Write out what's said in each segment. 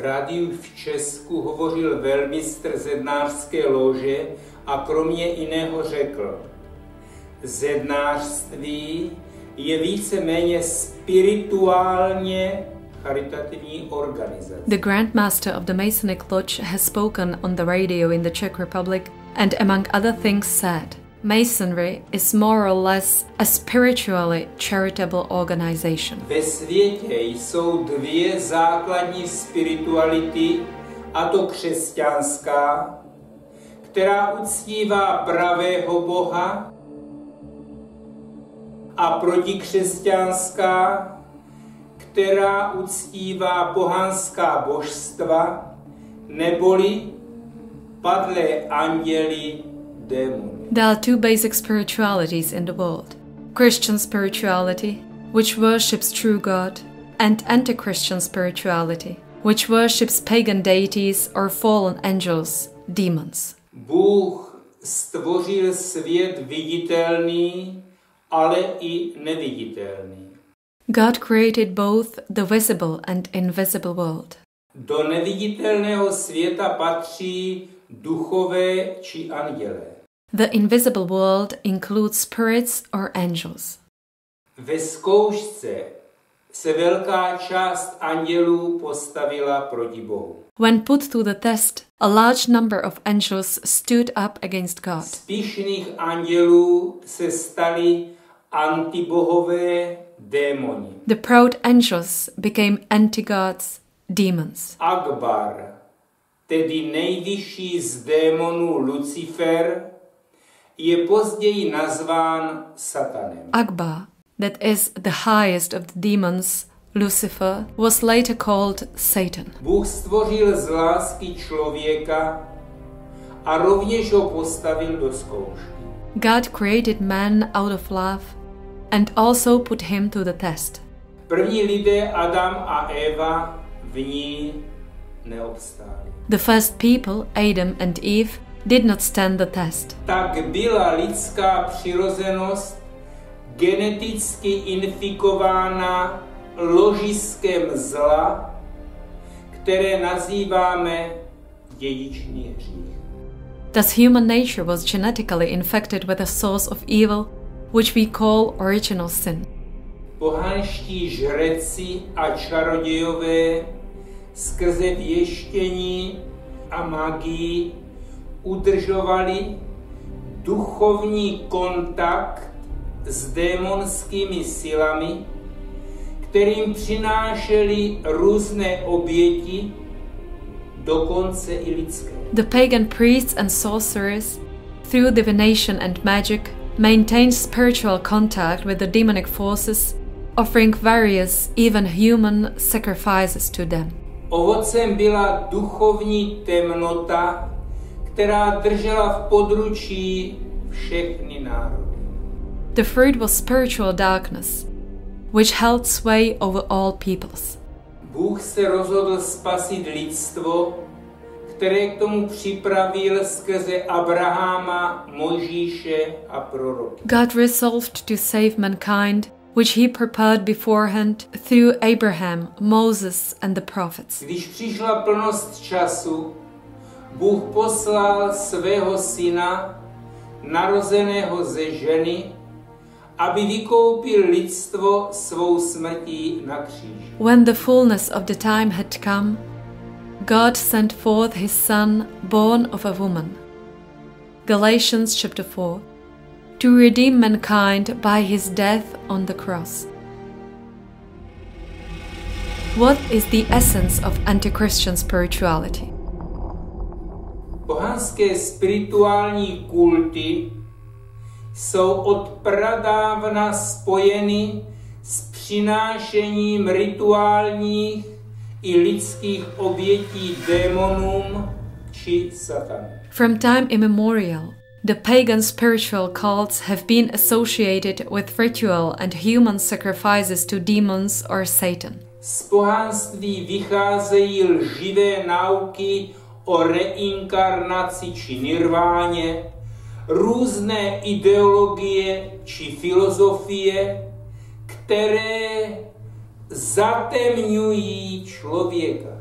V rádiu v Česku hovořil velmistr zednářské lože a kromě jiného řekl: zednářství je víceméně spirituálně charitativní organizace. The Grand Master of the Masonic Lodge has spoken on the radio in the Czech Republic and among other things said, Masonry is more or less a spiritually charitable organization. Ve světě jsou dvě základní spirituality, a to křesťanská, která uctívá pravého Boha, a protikřesťanská, která uctívá pohanská božstva, neboli padlé anděly, démony. There are two basic spiritualities in the world. Christian spirituality, which worships true God, and anti-Christian spirituality, which worships pagan deities or fallen angels, demons. Bůh stvořil svět viditelný, ale i neviditelný. God created both the visible and invisible world. Do neviditelného světa patří duchové či andělé. The invisible world includes spirits or angels. Ve zkoušce se velká část andělů postavila proti Bohu. When put to the test, a large number of angels stood up against God. Spíšných andělů se stali antibohové démoni. The proud angels became anti-gods, demons. Akbar, tedy nejvyšší z démonů Lucifer, je později nazván Satanem. Akbar, that is the highest of the demons, Lucifer, was later called Satan. Bůh stvořil z lásky člověka a rovněž ho postavil do zkoušky. God created man out of love and also put him to the test. První lidé Adam a Eva v ní neobstáli. The first people, Adam and Eve, did not stand the test. Tak byla lidská přirozenost geneticky infikována ložiskem zla, které nazýváme dědičný hřích. Thus human nature was genetically infected with a source of evil, which we call original sin. Pohanští žreci a čarodějové skrze věštění a magii udržovali duchovní kontakt s démonskými silami, kterým přinášeli různé oběti, dokonce i lidské. The pagan priests and sorcerers, through divination and magic, maintained spiritual contact with the demonic forces, offering various, even human, sacrifices to them. Ovocem byla duchovní temnota, která držela v područí všechny národy. The fruit was spiritual darkness, which held sway over all peoples. Bůh se rozhodl spasit lidstvo, které k tomu připravil skrze Abrahama, Mojžíše a proroky. God resolved to save mankind, which he prepared beforehand through Abraham, Moses and the prophets. Když přišla plnost času, Bůh poslal svého syna, narozeného ze ženy, aby vykoupil lidstvo svou smrtí na kříži. When the fullness of the time had come, God sent forth his son, born of a woman. Galatians chapter 4, to redeem mankind by his death on the cross. What is the essence of anti-Christian spirituality? Pohanské spirituální kulty jsou od pradávna spojeny s přinášením rituálních i lidských obětí démonům či satanu. From time immemorial, the pagan spiritual cults have been associated with ritual and human sacrifices to demons or Satan. Z pohanství vycházejí lživé nauky o reinkarnaci či nirváně, různé ideologie či filozofie, které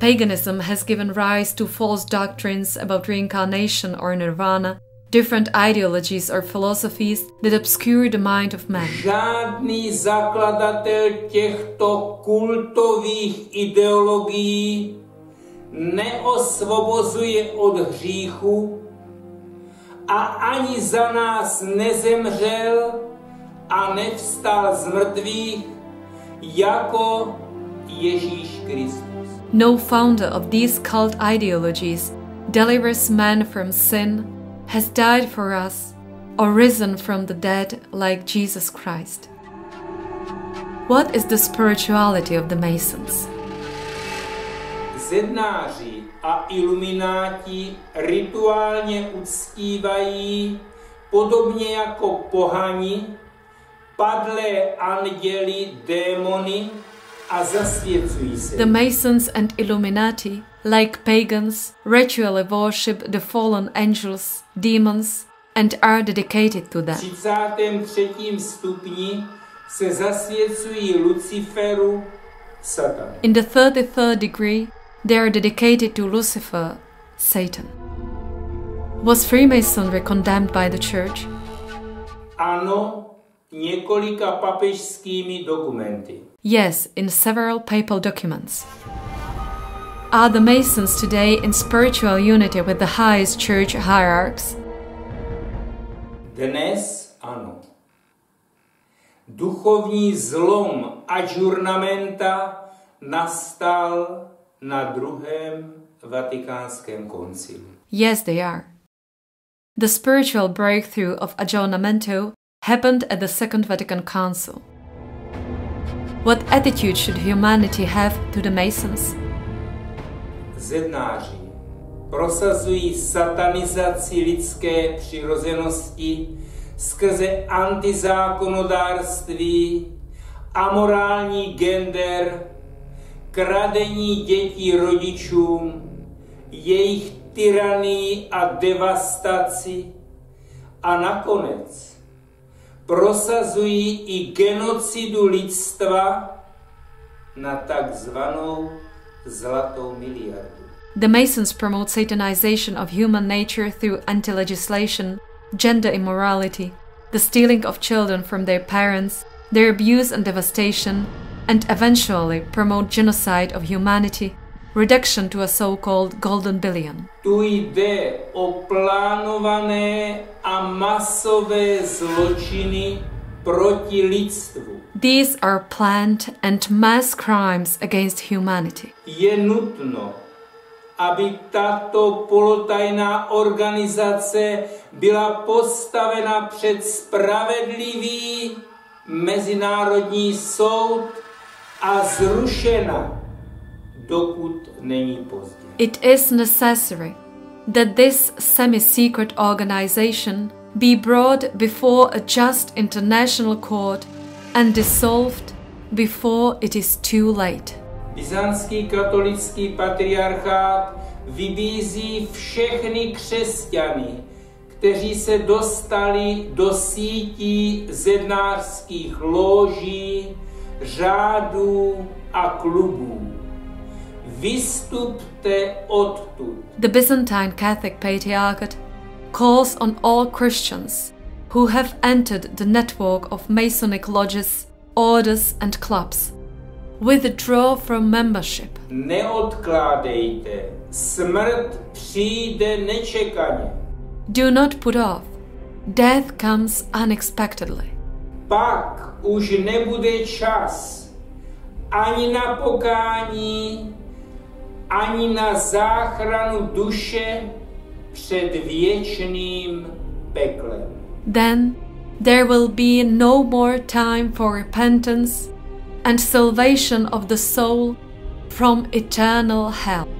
Paganism has given rise to false doctrines about reincarnation or nirvana, different ideologies or philosophies that obscure the mind of man. Žádný zakladatel těchto kultových ideologií neosvobozuje od hříchu a ani za nás nezemřel a nevstal z mrtvých jako Ježíš Kristus. No founder of these cult ideologies delivers man from sin, has died for us, or risen from the dead like Jesus Christ. What is the spirituality of the Masons? Zednáři a ilumináti rituálně uctívají, podobně jako pohani, padlé anděli, démony a zasvěcují se. The Masons and Illuminati, like pagans, ritually worship the fallen angels, demons, and are dedicated to them. V 33. stupni se zasvěcují Luciferu, Satan. In the 33rd degree, they are dedicated to Lucifer, Satan. Was Freemasonry condemned by the Church? Ano, několika papežskými dokumenty. Yes, in several papal documents. Are the Masons today in spiritual unity with the highest church hierarchs? Dnes ano. Duchovní zlom adjurnamenta nastal na druhém Vatikánském koncilu. Yes, they are. The spiritual breakthrough of adjournamento happened at the Second Vatican Council. What attitude should humanity have to the Masons? Zednáři prosazují satanizaci lidské přirozenosti skrze antizákonodárství, amorální gender, kradení dětí rodičům, jejich tyranii a devastaci a nakonec prosazují I genocidu lidstva na takzvanou zlatou miliardu. The Masons promote satanization of human nature through anti-legislation, gender immorality, the stealing of children from their parents, their abuse and devastation, and eventually promote genocide of humanity, reduction to a so-called golden billion. Tu jde o plánované a masové zločiny proti lidstvu. These are planned and mass crimes against humanity. Je nutno, aby tato polotajná organizace byla postavena před spravedlivý mezinárodní soud a zrušena, dokud není pozdě. It is necessary that this semi-secret organization be brought before a just international court and dissolved before it is too late. Byzantský katolický patriarchát vybízí všechny křesťany, kteří se dostali do sítí zednářských lóží, řádů a klubů. Vystupte odtud. The Byzantine Catholic Patriarchate calls on all Christians who have entered the network of Masonic lodges, orders and clubs. Withdraw from membership. Neodkládejte. Smrt přijde nečekaně. Do not put off. Death comes unexpectedly. Pak už nebude čas ani na pokání, ani na záchranu duše před věčným peklem. Then there will be no more time for repentance and salvation of the soul from eternal hell.